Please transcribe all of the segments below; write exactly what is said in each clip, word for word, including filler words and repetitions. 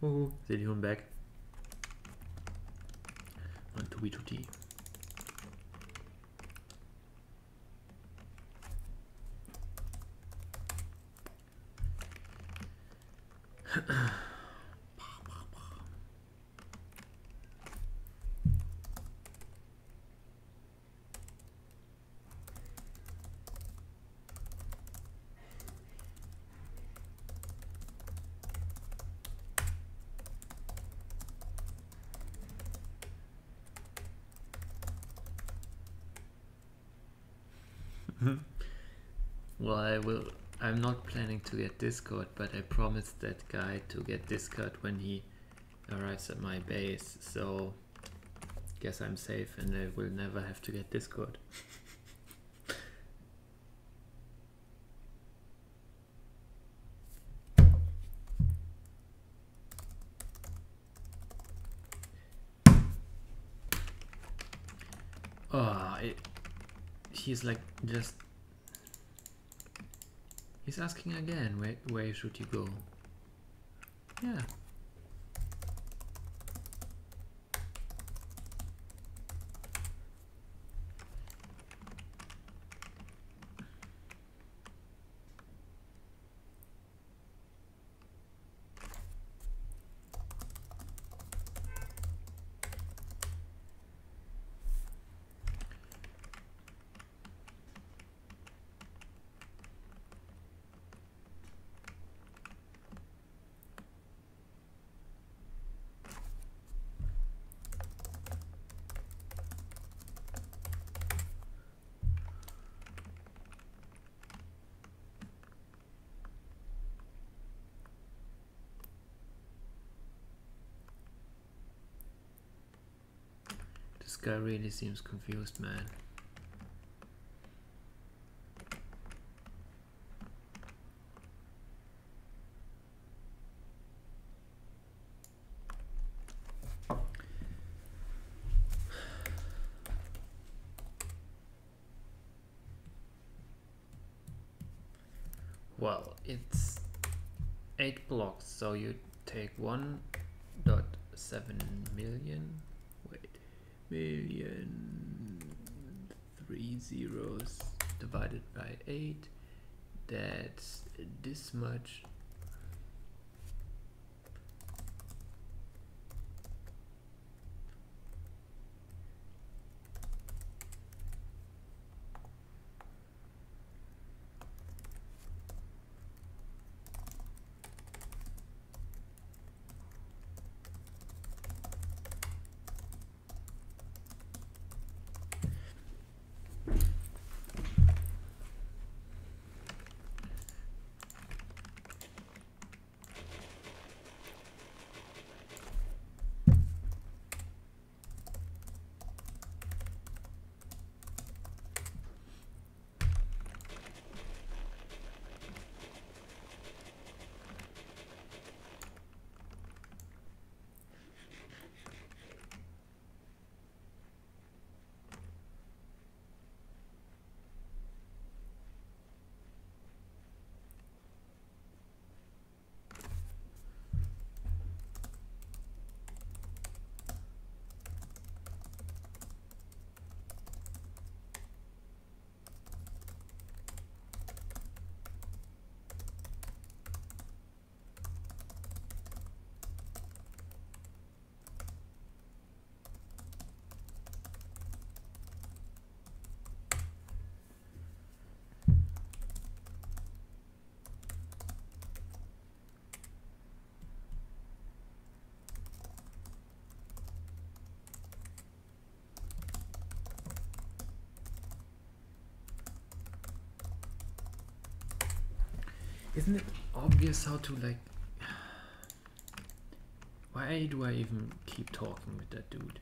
Woohoo, ZillyHuhn back on two b two t. Well, I will. I'm not planning to get Discord, but I promised that guy to get Discord when he arrives at my base. So, guess I'm safe, and I will never have to get Discord. Oh, it, he's like just. He's asking again, where, where should you go? Yeah. This guy really seems confused, man. Well, it's eight blocks, so you take one point seven million. Million three zeros divided by eight, that's this much. Isn't it obvious how to, like, why do I even keep talking with that dude?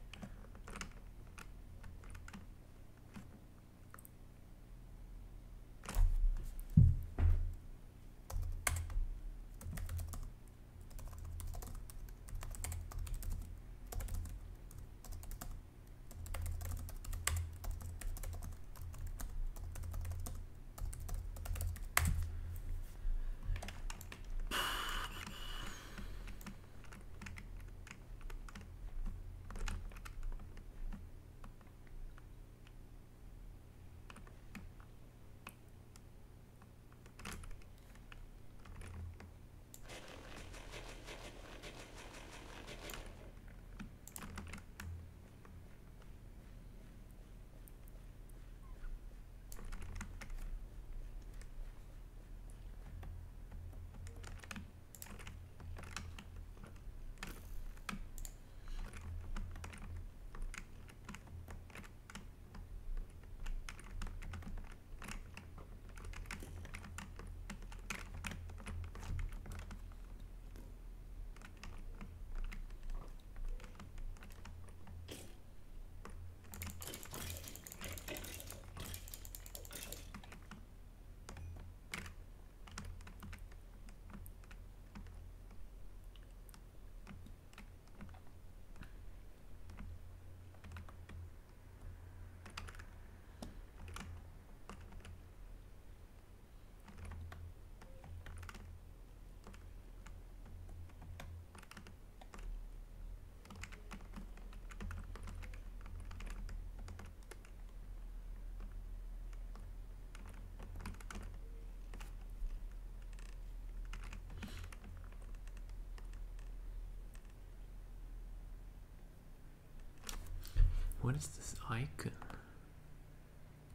What is this icon?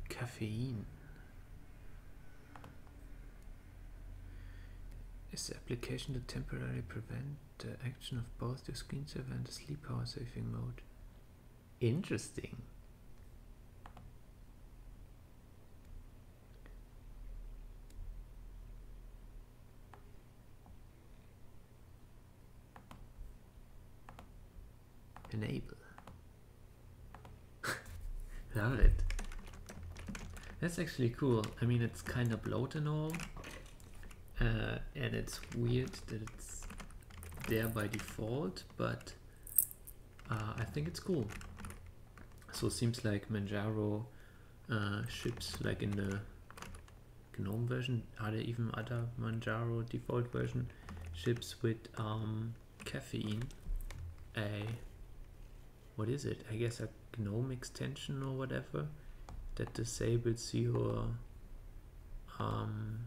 Caffeine. Is the application to temporarily prevent the action of both the screen saver and the sleep power saving mode? Interesting. Enable. Love it. That's actually cool. I mean, it's kind of bloated and all, uh, and it's weird that it's there by default, but uh, I think it's cool. So it seems like Manjaro uh, ships, like in the GNOME version, are there even other Manjaro default version, ships with um, caffeine, a what is it? I guess a GNOME extension or whatever that disables your um,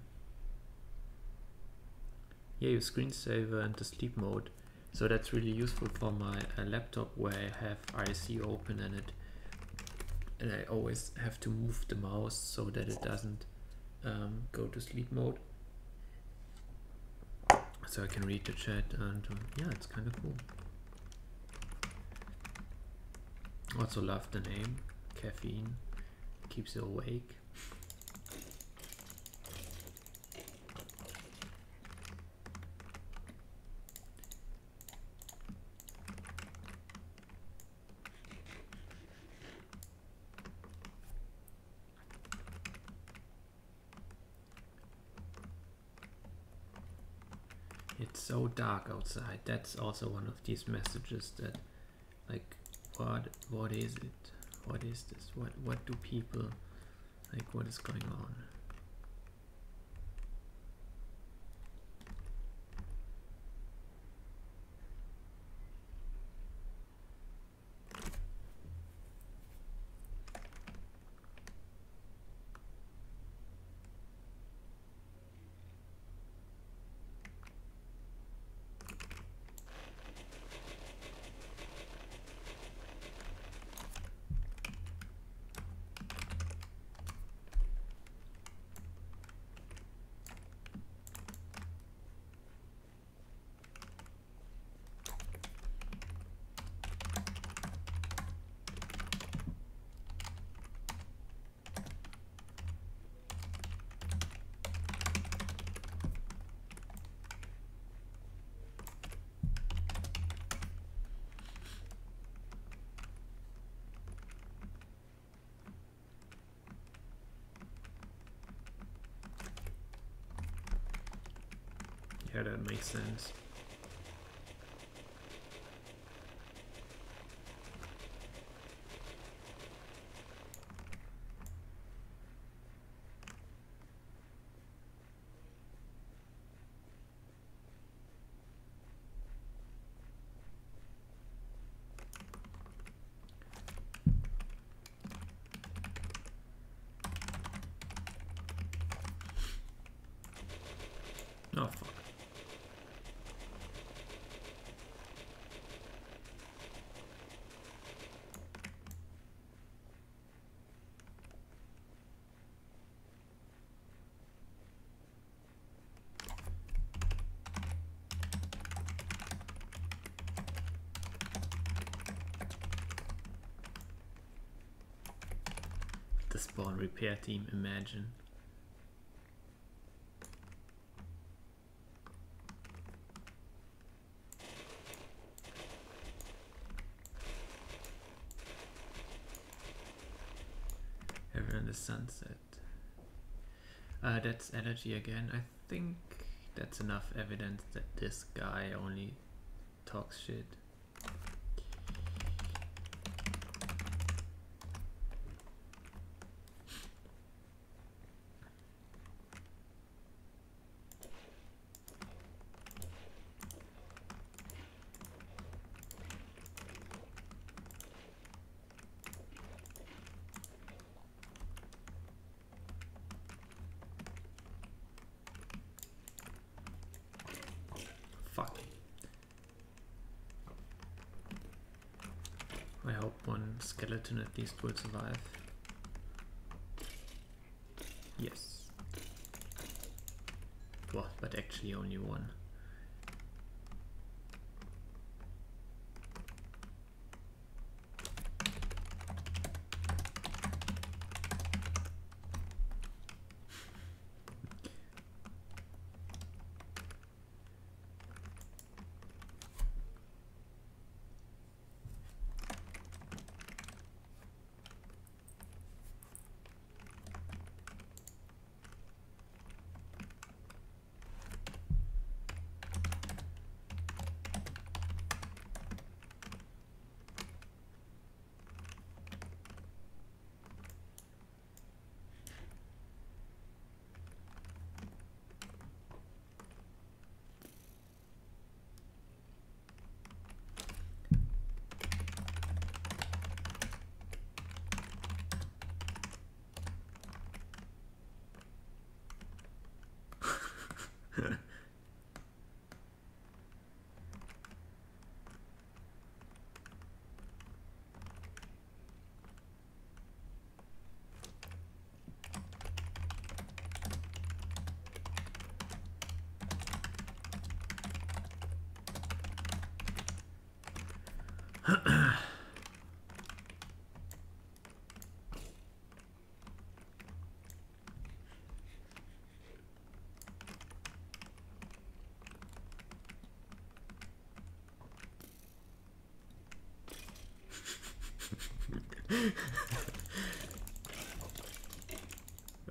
yeah, your screensaver and the sleep mode. So that's really useful for my uh, laptop where I have I R C open and it and I always have to move the mouse so that it doesn't um, go to sleep mode. So I can read the chat and um, yeah, it's kind of cool. Also love the name, caffeine, keeps you awake. It's so dark outside. That's also one of these messages that, like, What, what is it? What is this? What, what do people, like, what is going on? Yeah, that makes sense. Oh, fuck. The spawn repair team, imagine. Everyone, the sunset. Uh, that's energy again. I think that's enough evidence that this guy only talks shit. I hope one skeleton at least will survive. Yes. Well, but actually only one.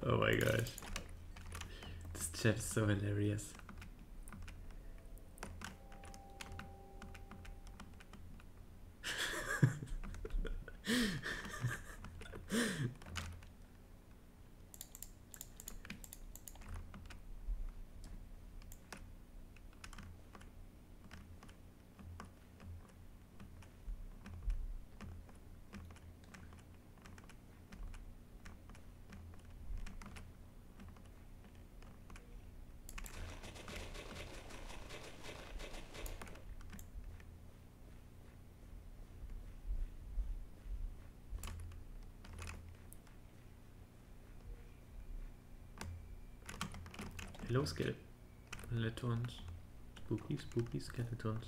Oh my gosh, this chat is so hilarious. Hello skeletons, spooky spooky skeletons.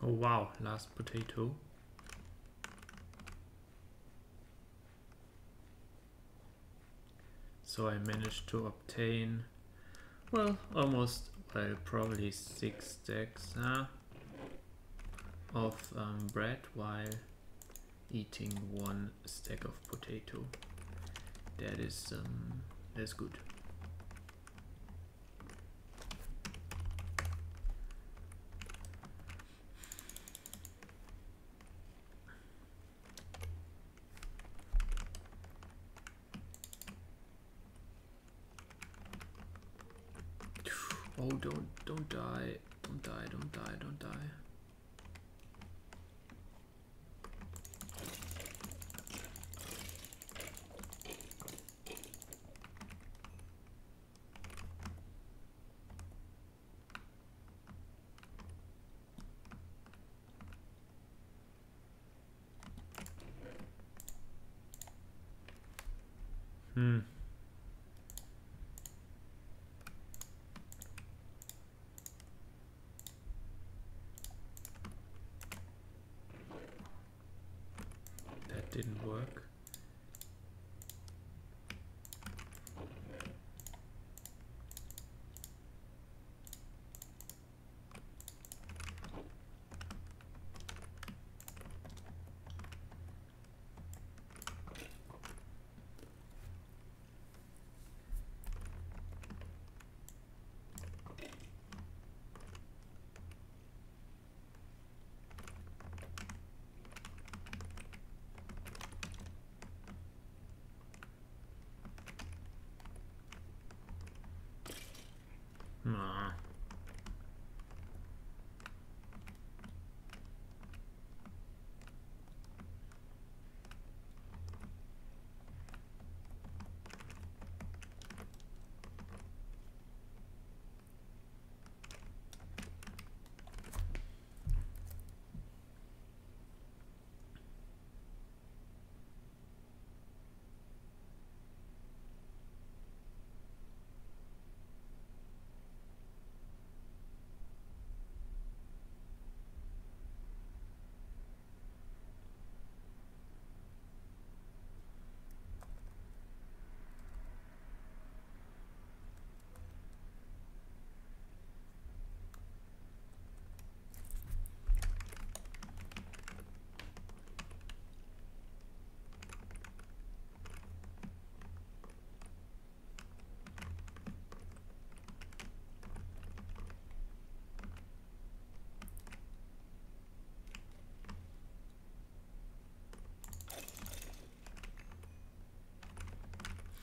Oh wow, last potato. So I managed to obtain, well, almost, well, probably six stacks huh, of um, bread while eating one stack of potato. That is, um, that's good. Hmm. didn't work. Nah.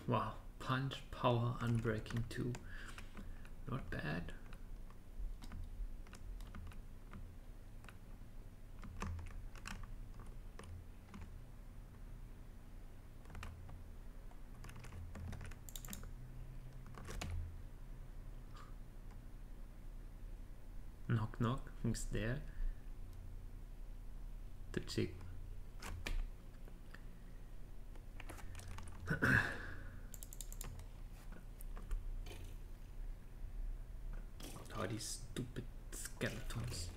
Wow, punch, power, unbreaking two. Not bad. Knock knock, who's there? The chick. Stupid skeletons.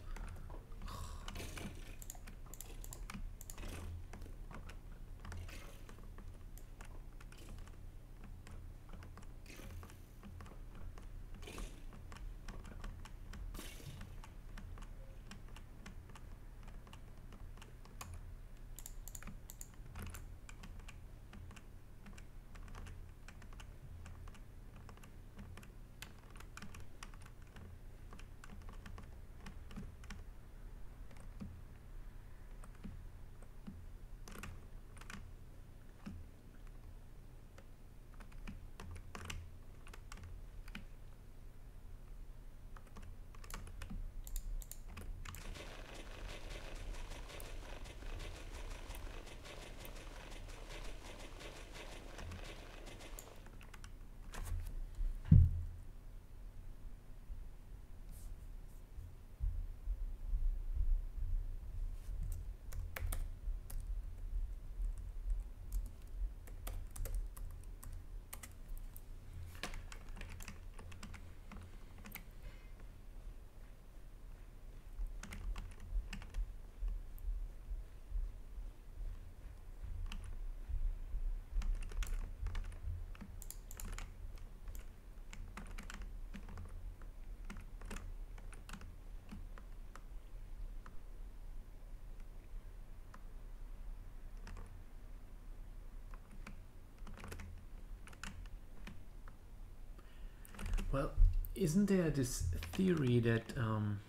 Well, isn't there this theory that um,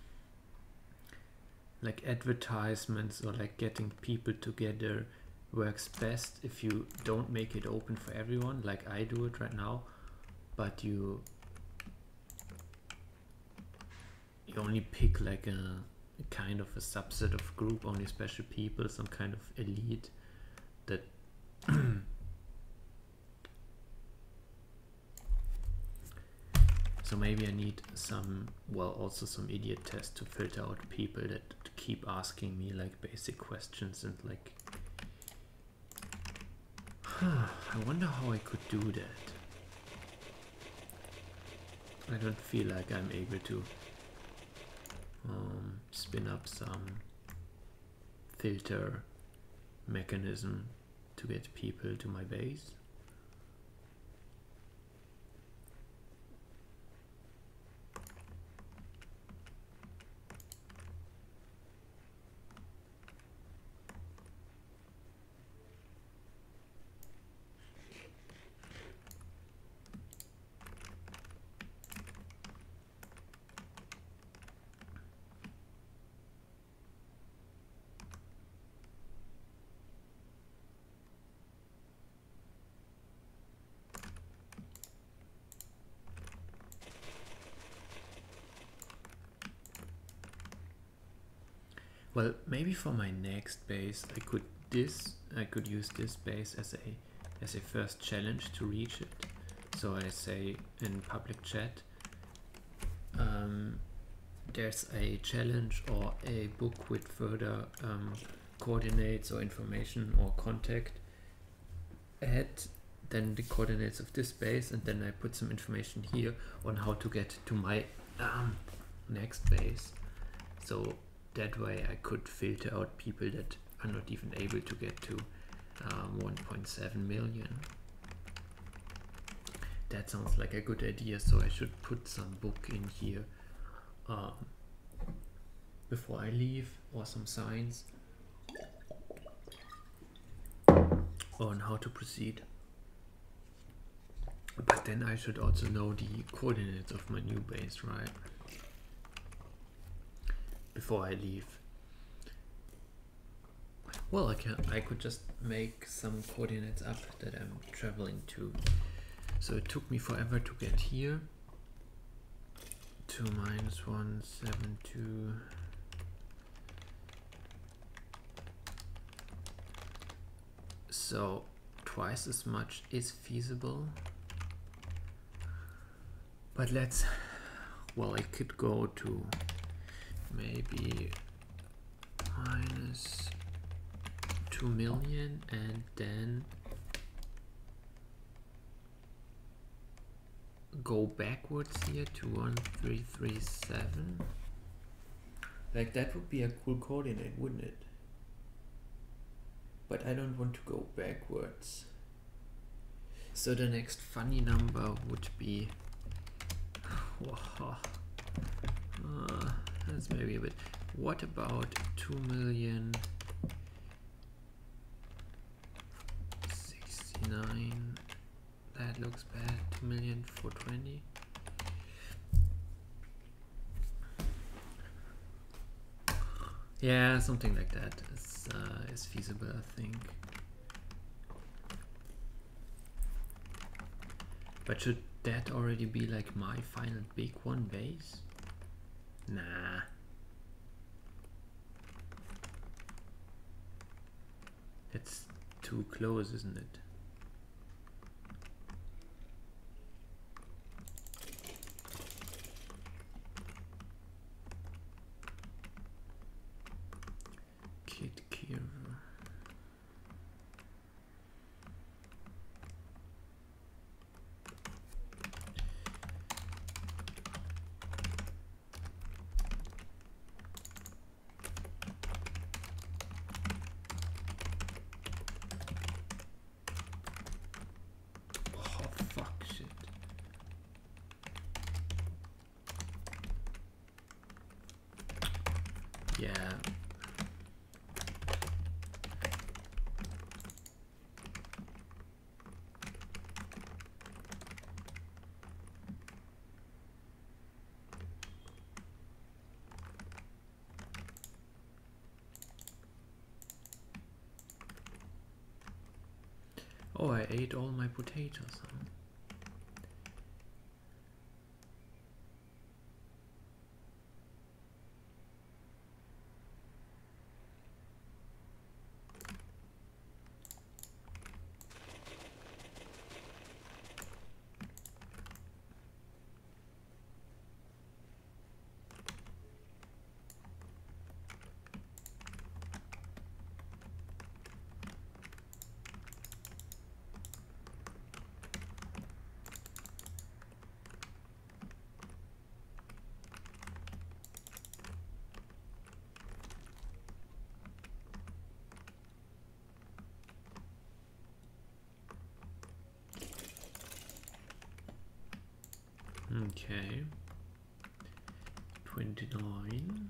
like advertisements or like getting people together works best if you don't make it open for everyone, like I do it right now, but you you only pick like a, a kind of a subset of group, only special people, some kind of elite that So maybe I need some, well, also some idiot test to filter out people that keep asking me like basic questions and like, huh, I wonder how I could do that. I don't feel like I'm able to um, spin up some filter mechanism to get people to my base. Well, maybe for my next base, I could this I could use this base as a as a first challenge to reach it. So I say in public chat, um, there's a challenge or a book with further um, coordinates or information or contact. Add then the coordinates of this base, and then I put some information here on how to get to my um, next base. So that way I could filter out people that are not even able to get to um, one point seven million. That sounds like a good idea, so I should put some book in here um, before I leave, or some signs on how to proceed. But then I should also know the coordinates of my new base, right? Before I leave. Well, I can. I could just make some coordinates up that I'm traveling to. So it took me forever to get here. Two minus one seven two. So twice as much is feasible. But let's. Well, I could go to. Maybe minus two million, and then go backwards here to one three three seven. Like that would be a cool coordinate, wouldn't it? But I don't want to go backwards. So the next funny number would be. Wow. Uh, That's maybe a bit. What about two million sixty-nine? That looks bad. Two million four twenty. Yeah, something like that is uh, is feasible, I think. But should that already be like my final big one base? Nah. It's too close, isn't it? Kid Kira. Oh, I ate all my potatoes, huh? Okay. twenty-nine.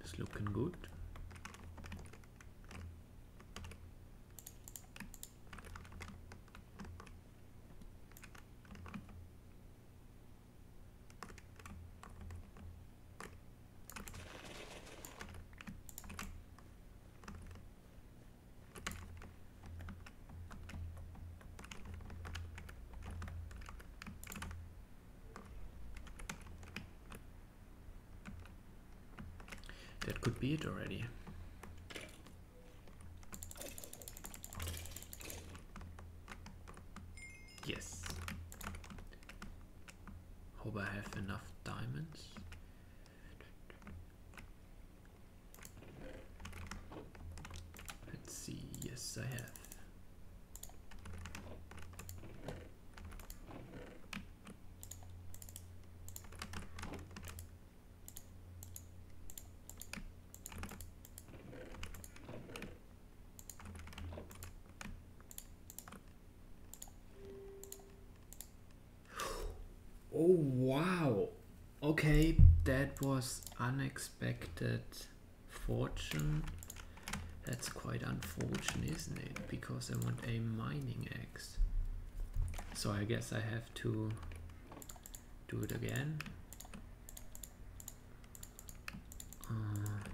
It's looking good. That could be it already. Yes. Hope I have enough diamonds. Let's see. Yes, I have. Oh wow, okay, that was unexpected fortune. That's quite unfortunate, isn't it? Because I want a mining axe. So I guess I have to do it again. Uh,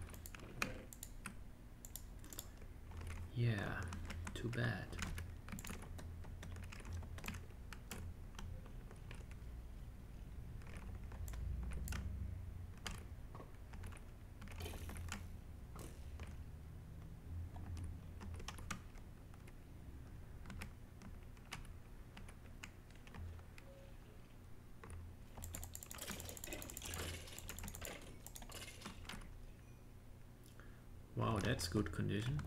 yeah, too bad. Wow, that's good condition.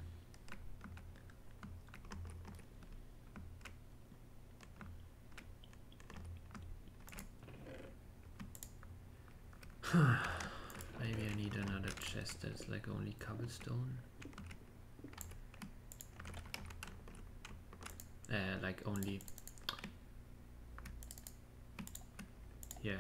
Maybe I need another chest that's like only cobblestone. Uh, like only... Yeah.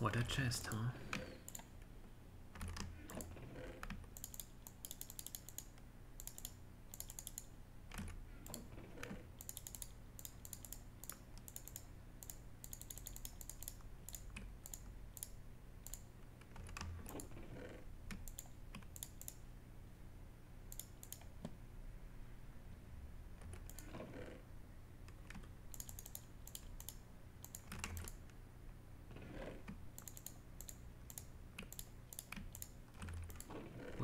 What a chest, huh?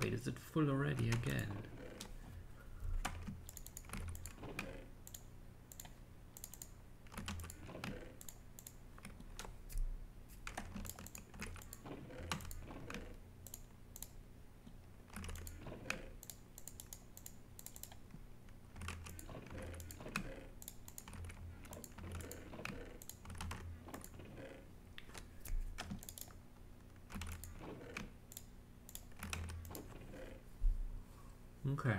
Wait, is it full already again? Okay.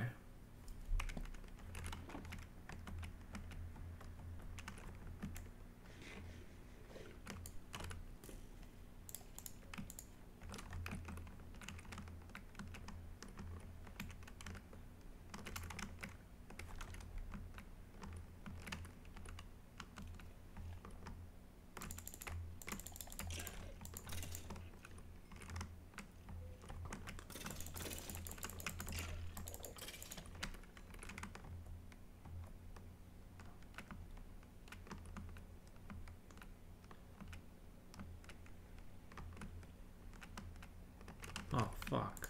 Oh, fuck.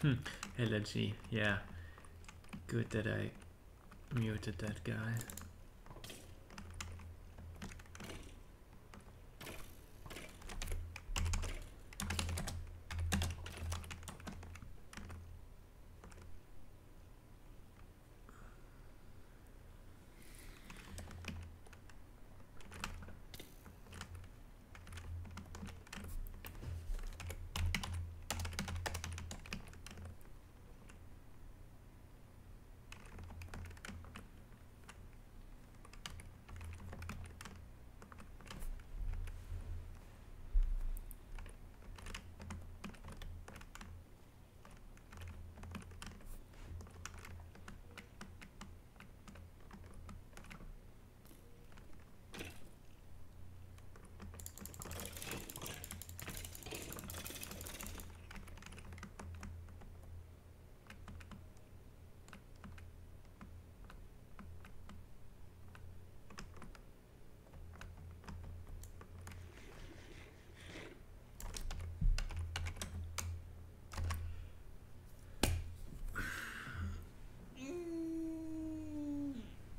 Hmm, L L G, yeah. Good that I muted that guy.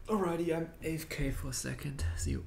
Alrighty, I'm A F K for a second. See you.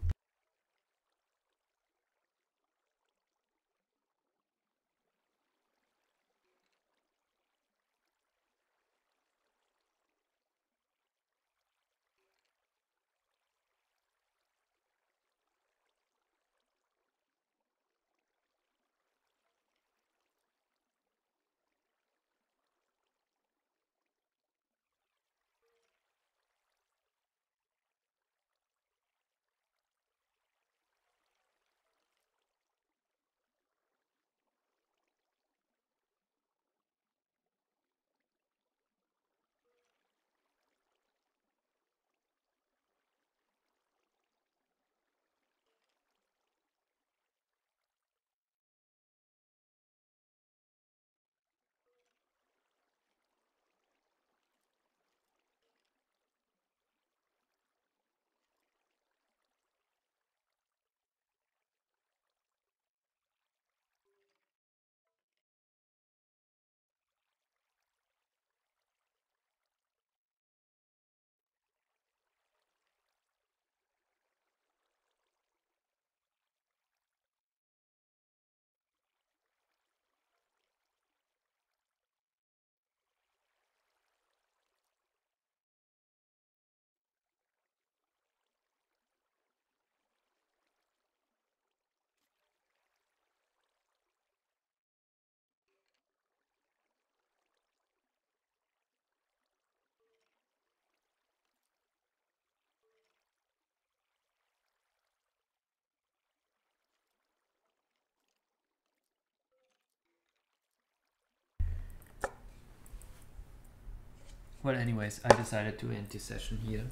Well, anyways, I decided to end this session here.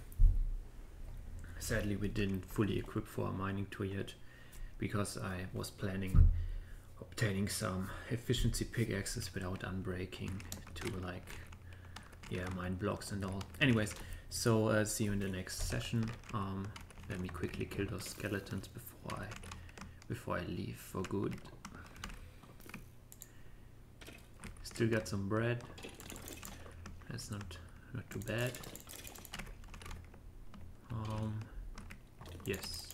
Sadly, we didn't fully equip for our mining tool yet, because I was planning on obtaining some efficiency pickaxes without unbreaking to, like, yeah, mine blocks and all. Anyways, so uh, see you in the next session. Um, let me quickly kill those skeletons before I before I leave for good. Still got some bread. That's not not too bad. Um, yes.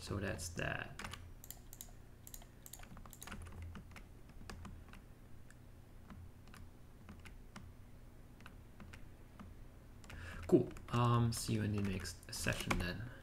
So that's that. Cool. Um, see you in the next session then.